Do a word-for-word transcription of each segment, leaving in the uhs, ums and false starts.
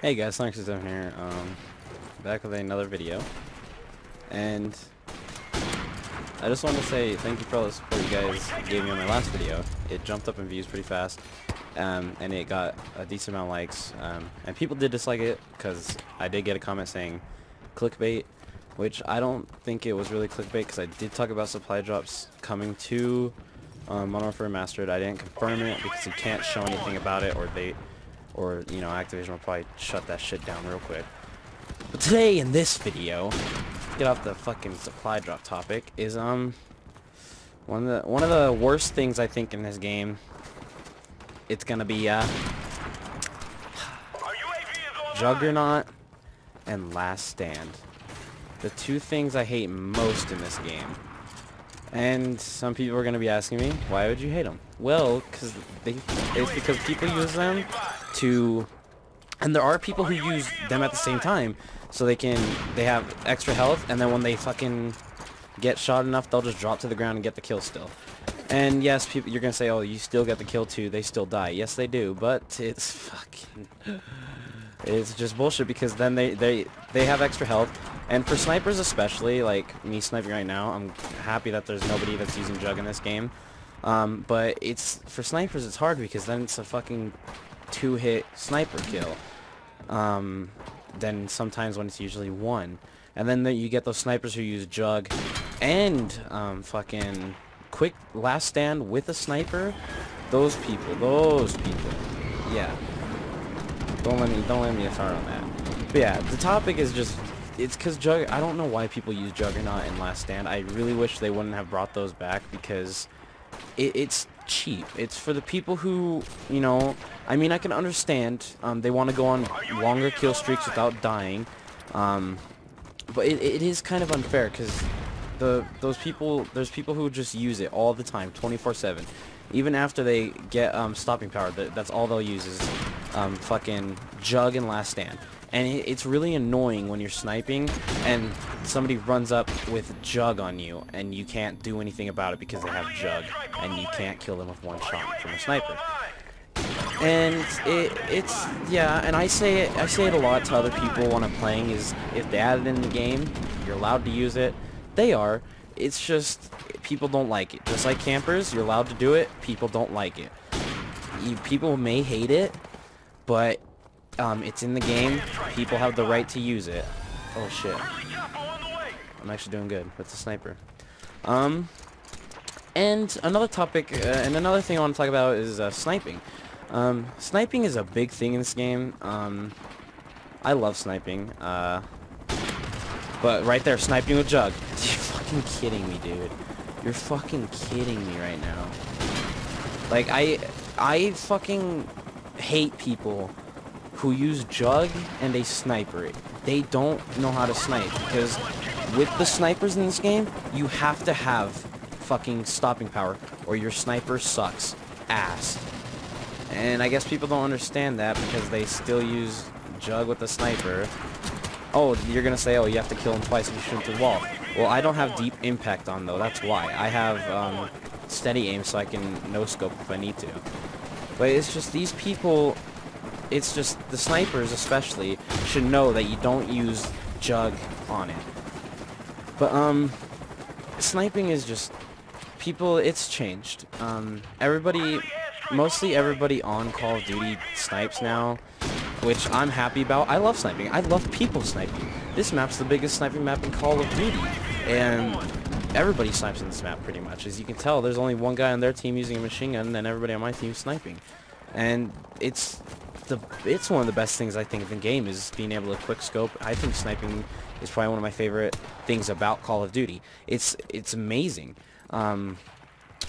Hey guys, Sonic six seven here, um, back with another video, and I just want to say thank you for all the support you guys gave me on my last video. It jumped up in views pretty fast, um, and it got a decent amount of likes, um, and people did dislike it, because I did get a comment saying clickbait, which I don't think it was really clickbait, because I did talk about supply drops coming to um, Modern Warfare Remastered. I didn't confirm it, because you can't show anything about it, or they... or, you know, Activision will probably shut that shit down real quick. But today, in this video, get off the fucking supply drop topic, is, um, one of the, one of the worst things, I think, in this game, it's gonna be, uh, Juggernaut and Last Stand. The two things I hate most in this game. And some people are gonna be asking me, why would you hate them? Well, cause they, it's because people use them to, and there are people who use them at the same time, so they can, they have extra health, and then when they fucking get shot enough, they'll just drop to the ground and get the kill still. And yes, people, you're gonna say, oh, you still get the kill too, they still die. Yes, they do, but it's fucking, it's just bullshit, because then they, they, they have extra health. And for snipers especially, like me sniping right now, I'm happy that there's nobody that's using Jug in this game. Um, but it's, for snipers it's hard, because then it's a fucking two-hit sniper kill. Um, then sometimes when it's usually one. And then the, you get those snipers who use Jug and um, fucking quick last stand with a sniper. Those people, those people. Yeah. Don't let me, don't let me start on that. But yeah, the topic is just... it's because Jug... I don't know why people use Juggernaut and Last Stand. I really wish they wouldn't have brought those back, because it, it's cheap. It's for the people who, you know... I mean, I can understand. Um, they want to go on longer kill streaks without dying. Um, but it, it is kind of unfair, because the those people... there's people who just use it all the time, twenty-four seven. Even after they get um, stopping power, that's all they'll use is um, fucking Jug and Last Stand. And it's really annoying when you're sniping and somebody runs up with Jug on you and you can't do anything about it because they have Jug and you can't kill them with one shot from a sniper. And it, it's, yeah, and I say it, I say it a lot to other people when I'm playing, is if they add it in the game, you're allowed to use it. They are. It's just people don't like it. Just like campers, you're allowed to do it. People don't like it. You, people may hate it, but... Um, it's in the game. People have the right to use it. Oh shit. I'm actually doing good with the sniper. Um, and another topic, uh, and another thing I want to talk about is uh, sniping. Um, sniping is a big thing in this game. Um, I love sniping. Uh, but right there, sniping with Jug. You're fucking kidding me, dude. You're fucking kidding me right now. Like, I, I fucking hate people who use Jug and a sniper. They don't know how to snipe, because with the snipers in this game, you have to have fucking stopping power or your sniper sucks ass. And I guess people don't understand that because they still use Jug with a sniper. Oh, you're gonna say, oh, you have to kill him twice if you shoot through the wall. Well, I don't have deep impact on though, that's why. I have um, steady aim so I can no-scope if I need to. But it's just these people... it's just, the snipers especially should know that you don't use Jug on it. But, um, sniping is just, people, it's changed. Um, everybody, mostly everybody on Call of Duty snipes now, which I'm happy about. I love sniping. I love people sniping. This map's the biggest sniping map in Call of Duty, and everybody snipes in this map pretty much. As you can tell, there's only one guy on their team using a machine gun, and then everybody on my team sniping. And it's... The, it's one of the best things I think of the game is being able to quick scope. I think sniping is probably one of my favorite things about Call of Duty. It's it's amazing. Um,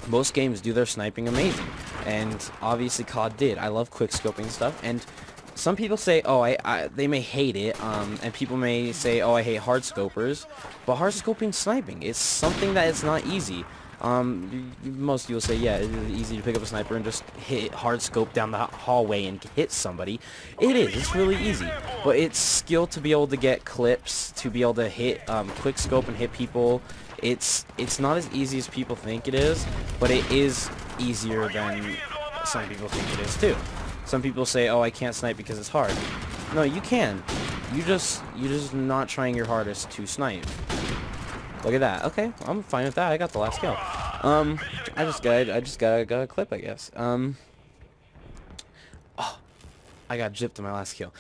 most games do their sniping amazing, and obviously C O D did. I love quick scoping stuff, and some people say, oh, I, I they may hate it, um, and people may say, oh, I hate hard scopers, but hard scoping sniping, it's something that it's not easy. Um, most people say, yeah, it's easy to pick up a sniper and just hit hard scope down the hallway and hit somebody. It is, it's really easy, but it's skill to be able to get clips, to be able to hit, um, quick scope and hit people. It's, it's not as easy as people think it is, but it is easier than some people think it is too. Some people say, oh, I can't snipe because it's hard. No, you can. You just, you're just not trying your hardest to snipe. Look at that. Okay, I'm fine with that. I got the last kill. Um, I just got, I just got, got a clip, I guess. Um, oh, I got gypped in my last kill.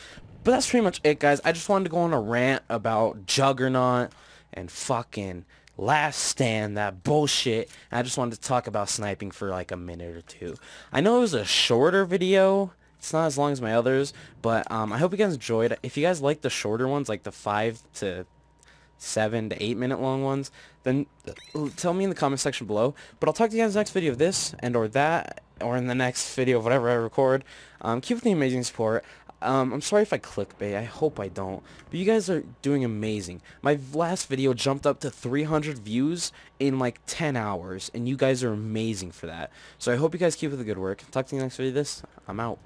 But that's pretty much it, guys. I just wanted to go on a rant about Juggernaut and fucking Last Stand, that bullshit. And I just wanted to talk about sniping for like a minute or two. I know it was a shorter video. It's not as long as my others, but um, I hope you guys enjoyed. If you guys like the shorter ones, like the five to seven to eight minute long ones, then tell me in the comment section below. But I'll talk to you guys in the next video of this and or that, or in the next video of whatever I record. Um, keep up the amazing support. Um, I'm sorry if I clickbait, I hope I don't, but you guys are doing amazing. My last video jumped up to three hundred views in like ten hours, and you guys are amazing for that. So I hope you guys keep up the good work. Talk to you next video of this. I'm out.